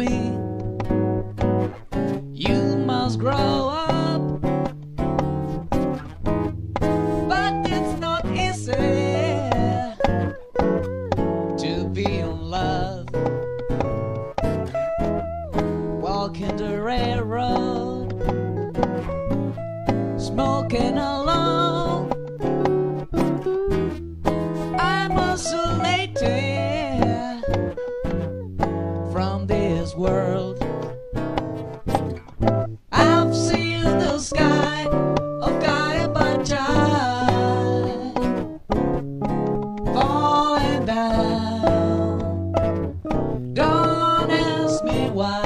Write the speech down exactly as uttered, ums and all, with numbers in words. me. You must grow up, but it's not easy to be in love. Walking the railroad, smoking alone, I'm isolated from this world. I've seen the sky of Carapachay falling down. Don't ask me why.